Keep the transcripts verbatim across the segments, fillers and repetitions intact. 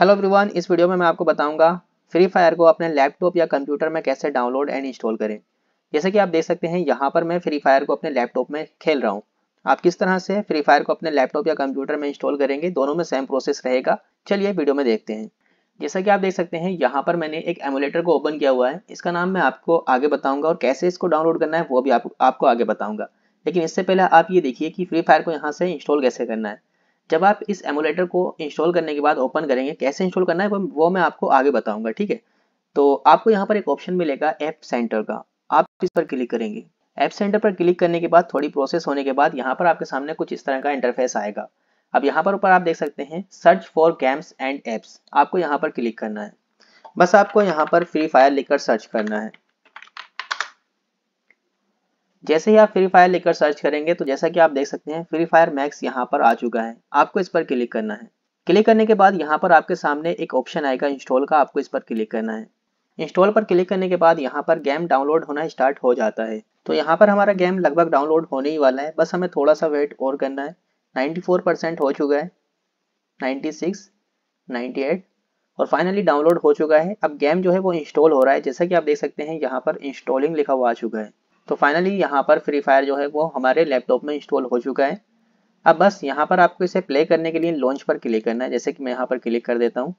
Hello everyone, इस video में मैं आपको बताऊंगा फ्री फायर को अपने लैपटॉप या कंप्यूटर में कैसे डाउनलोड एंड इंस्टॉल करें। जैसे कि आप देख सकते हैं यहाँ पर मैं फ्री फायर को अपने लैपटॉप में खेल रहा हूँ। आप किस तरह से फ्री फायर को अपने लैपटॉप या कंप्यूटर में इंस्टॉल करेंगे, दोनों में सेम प्रोसेस रहेगा। चलिए वीडियो में देखते हैं। जैसा कि आप देख सकते हैं यहाँ पर मैंने एक एमुलेटर को ओपन किया हुआ है। इसका नाम मैं आपको आगे बताऊँगा और कैसे इसको डाउनलोड करना है वो भी आप, आपको आगे बताऊँगा। लेकिन इससे पहले आप ये देखिए कि फ्री फायर को यहाँ से इंस्टॉल कैसे करना है। जब आप इस एमुलेटर को इंस्टॉल करने के बाद ओपन करेंगे, कैसे इंस्टॉल करना है वो मैं आपको आगे बताऊंगा, ठीक है। तो आपको यहाँ पर एक ऑप्शन मिलेगा ऐप सेंटर का, आप इस पर क्लिक करेंगे। ऐप सेंटर पर क्लिक करने के बाद थोड़ी प्रोसेस होने के बाद यहाँ पर आपके सामने कुछ इस तरह का इंटरफेस आएगा। अब यहाँ पर ऊपर आप देख सकते हैं search for games and apps, आपको यहाँ पर क्लिक करना है। बस आपको यहाँ पर फ्री फायर लिखकर सर्च करना है। जैसे ही आप फ्री फायर लिखकर सर्च करेंगे तो जैसा कि आप देख सकते हैं फ्री फायर मैक्स यहाँ पर आ चुका है। आपको इस पर क्लिक करना है। क्लिक करने के बाद यहाँ पर आपके सामने एक ऑप्शन आएगा इंस्टॉल का, आपको इस पर क्लिक करना है। इंस्टॉल पर क्लिक करने के बाद यहाँ पर गेम डाउनलोड होना स्टार्ट हो जाता है। तो यहाँ पर हमारा गेम लगभग डाउनलोड होने ही वाला है, बस हमें थोड़ा सा वेट और करना है। नाइन्टी फोर परसेंट हो चुका है, नाइन्टी सिक्स नाइन्टी एट और फाइनली डाउनलोड हो चुका है। अब गेम जो है वो इंस्टॉल हो रहा है। जैसा कि आप देख सकते हैं यहाँ पर इंस्टॉलिंग लिखा हुआ आ चुका है। तो फाइनली यहाँ पर फ्री फायर जो है वो हमारे लैपटॉप में इंस्टॉल हो चुका है। अब बस यहाँ पर आपको इसे प्ले करने के लिए लॉन्च पर क्लिक करना है। जैसे कि मैं यहाँ पर क्लिक कर देता हूँ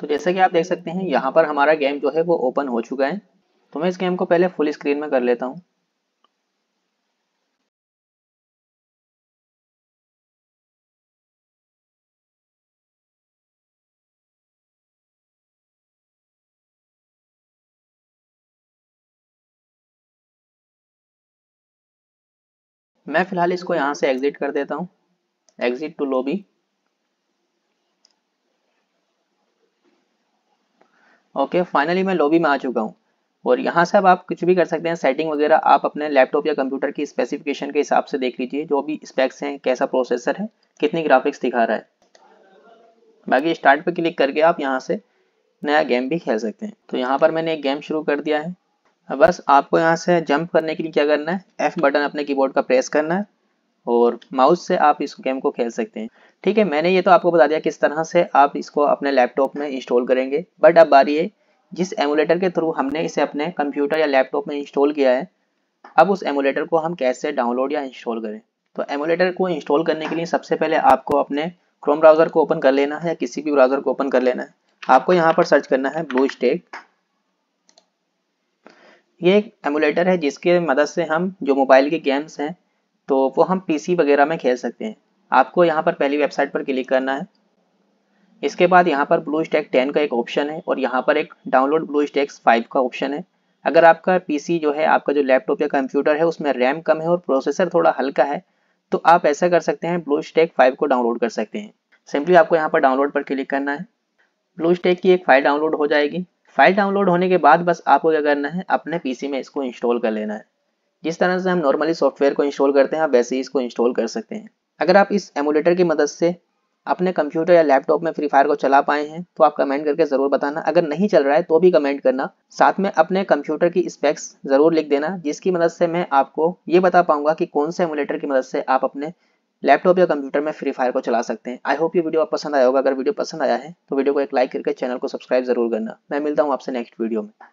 तो जैसे कि आप देख सकते हैं यहाँ पर हमारा गेम जो है वो ओपन हो चुका है। तो मैं इस गेम को पहले फुल स्क्रीन में कर लेता हूँ। मैं फिलहाल इसको यहाँ से एग्जिट कर देता हूँ, exit to lobby. Okay, finally मैं लॉबी में आ चुका हूँ और यहाँ से अब आप कुछ भी कर सकते हैं। सेटिंग वगैरह आप अपने लैपटॉप या कंप्यूटर की स्पेसिफिकेशन के हिसाब से देख लीजिए, जो भी स्पेक्स हैं, कैसा प्रोसेसर है, कितनी ग्राफिक्स दिखा रहा है। बाकी स्टार्ट पर क्लिक करके आप यहाँ से नया गेम भी खेल सकते हैं। तो यहाँ पर मैंने एक गेम शुरू कर दिया है। बस आपको यहाँ से जंप करने के लिए क्या करना है, एफ बटन अपने कीबोर्ड का प्रेस करना है और माउस से आप इस गेम को खेल सकते हैं। ठीक है, मैंने ये तो आपको बता दिया किस तरह से आप इसको अपने लैपटॉप में इंस्टॉल करेंगे। बट अब बारी है जिस एमुलेटर के थ्रू हमने इसे अपने कंप्यूटर या लैपटॉप में इंस्टॉल किया है, अब उस एमुलेटर को हम कैसे डाउनलोड या इंस्टॉल करें। तो एमुलेटर को इंस्टॉल करने के लिए सबसे पहले आपको अपने क्रोम ब्राउज़र को ओपन कर लेना है या किसी भी ब्राउज़र को ओपन कर लेना है। आपको यहाँ पर सर्च करना है ब्लूस्टैक। ये एक एमुलेटर है जिसके मदद से हम जो मोबाइल के गेम्स हैं तो वो हम पीसी वगैरह में खेल सकते हैं। आपको यहाँ पर पहली वेबसाइट पर क्लिक करना है। इसके बाद यहाँ पर ब्लूस्टैक टेन का एक ऑप्शन है और यहाँ पर एक डाउनलोड ब्लूस्टैक्स फाइव का ऑप्शन है। अगर आपका पीसी जो है, आपका जो लैपटॉप या कंप्यूटर है उसमें रैम कम है और प्रोसेसर थोड़ा हल्का है तो आप ऐसा कर सकते हैं, ब्लूस्टैक फाइव को डाउनलोड कर सकते हैं। सिंपली आपको यहाँ पर डाउनलोड पर क्लिक करना है। ब्लूस्टैक की एक फाइल डाउनलोड हो जाएगी। फाइल डाउनलोड होने के बाद बस आपको क्या करना है, अपने पीसी में इसको इंस्टॉल कर लेना है। जिस तरह से हम नॉर्मली सॉफ्टवेयर को इंस्टॉल करते हैं आप वैसे ही इसको इंस्टॉल कर सकते हैं। अगर आप इस एमुलेटर की मदद से अपने कंप्यूटर या लैपटॉप में फ्री फायर को चला पाए हैं तो आप कमेंट करके ज़रूर बताना। अगर नहीं चल रहा है तो भी कमेंट करना। साथ में अपने कंप्यूटर की स्पेक्स ज़रूर लिख देना, जिसकी मदद से मैं आपको ये बता पाऊँगा कि कौन से एमुलेटर की मदद से आप अपने लैपटॉप या कंप्यूटर में फ्री फायर को चला सकते हैं। आई होप ये वीडियो आप पसंद आया होगा। अगर वीडियो पसंद आया है तो वीडियो को एक लाइक करके चैनल को सब्सक्राइब जरूर करना। मैं मिलता हूँ आपसे नेक्स्ट वीडियो में।